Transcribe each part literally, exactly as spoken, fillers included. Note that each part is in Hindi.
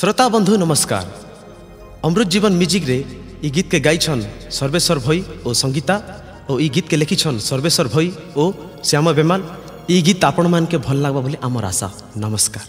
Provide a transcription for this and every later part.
श्रोता बंधु नमस्कार। अमृत जीवन म्यूजिक रे ई गीत के गाई छन सर्वेश्वर भई और संगीता और ई गीत के लिखी छन सर्वेश्वर भई और श्याम बेमाल। ई गीत आपण मान के भल लागबा बोली आमर आशा। नमस्कार।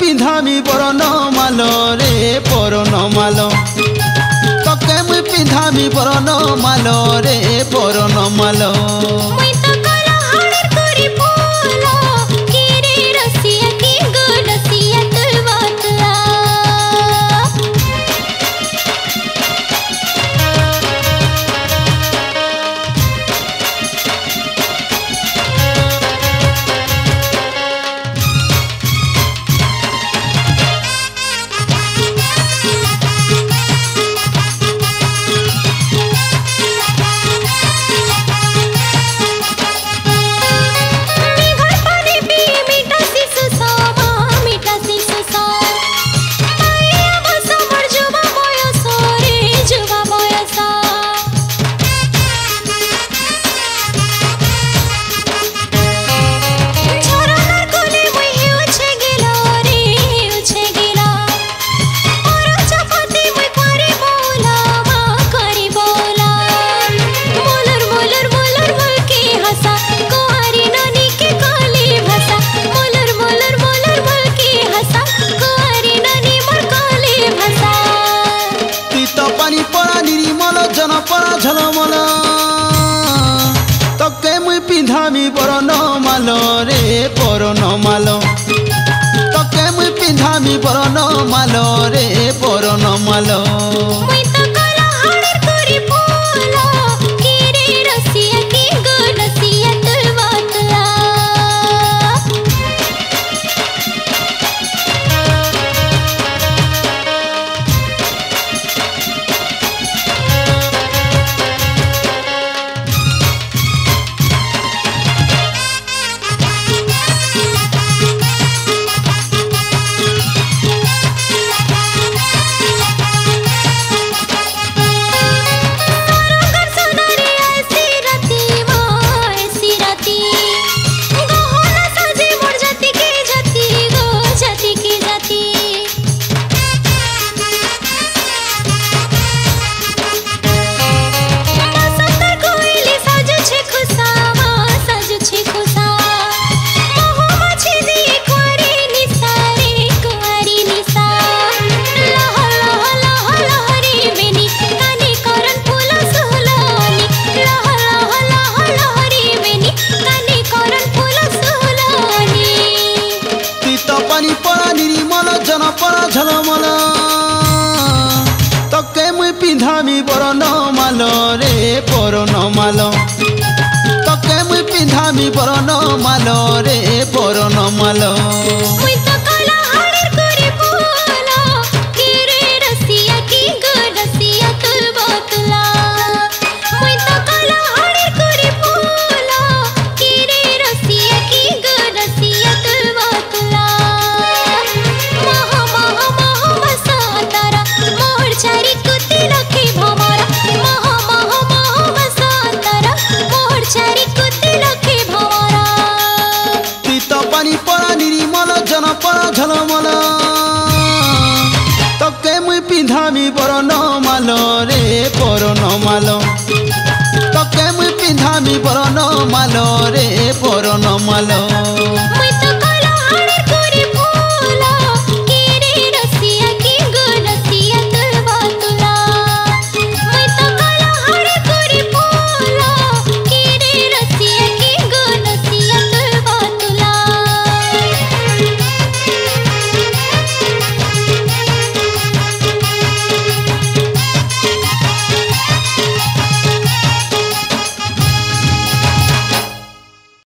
पिंधामी बरन माल रे बरन माल तके मुई पिंधामी बरन माल रे बरन माल पिंधामी बरन माल रे बरन माल तके मुई पिंधामी बरन माल रे बरन माल पिंधामी बरन माल रे बरन माल तके मुई पिंधामी बरन माल रे बरन माल पिंधामी बरण माल रे बरण माल तके मुई पिंधामी बरण माल रे बरण माल।